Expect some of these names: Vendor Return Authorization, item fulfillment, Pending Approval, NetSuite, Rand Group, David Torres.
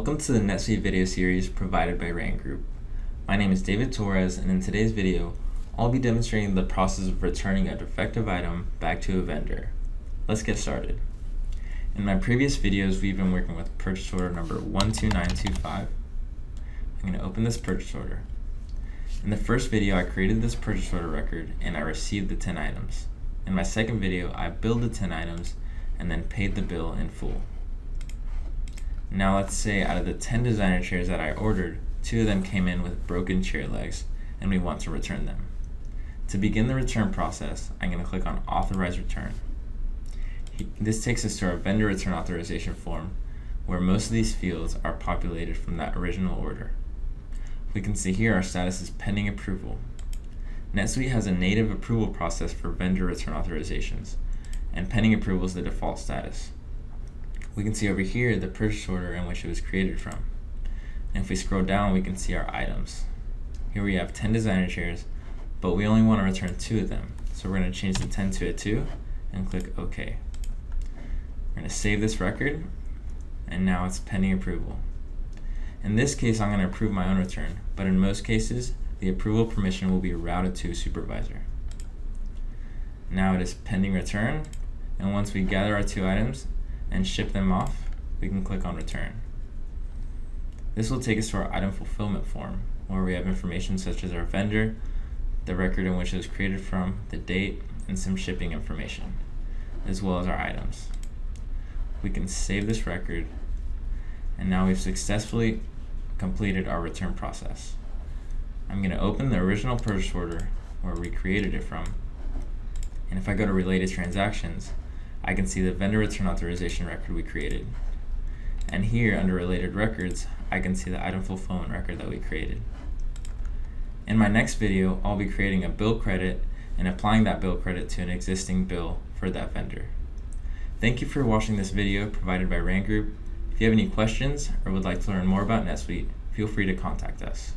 Welcome to the NetSuite video series provided by Rand Group. My name is David Torres, and in today's video, I'll be demonstrating the process of returning a defective item back to a vendor. Let's get started. In my previous videos, we've been working with purchase order number 12925. I'm going to open this purchase order. In the first video, I created this purchase order record and I received the 10 items. In my second video, I billed the 10 items and then paid the bill in full. Now let's say out of the 10 designer chairs that I ordered, 2 of them came in with broken chair legs and we want to return them. To begin the return process, I'm going to click on Authorize Return. This takes us to our Vendor Return Authorization form, where most of these fields are populated from that original order. We can see here our status is Pending Approval. NetSuite has a native approval process for vendor return authorizations, and Pending Approval is the default status. We can see over here the purchase order in which it was created from. And if we scroll down, we can see our items. Here we have 10 designer chairs, but we only want to return 2 of them. So we're going to change the 10 to a 2 and click OK. We're going to save this record, and now it's pending approval. In this case, I'm going to approve my own return, but in most cases, the approval permission will be routed to a supervisor. Now it is pending return, and once we gather our 2 items and ship them off, we can click on return. This will take us to our item fulfillment form, where we have information such as our vendor, the record in which it was created from, the date, and some shipping information, as well as our items. We can save this record, and now we've successfully completed our return process. I'm going to open the original purchase order where we created it from, and if I go to Related Transactions, I can see the vendor return authorization record we created. And here under related records, I can see the item fulfillment record that we created. In my next video, I'll be creating a bill credit and applying that bill credit to an existing bill for that vendor. Thank you for watching this video provided by Rand Group. If you have any questions or would like to learn more about NetSuite, feel free to contact us.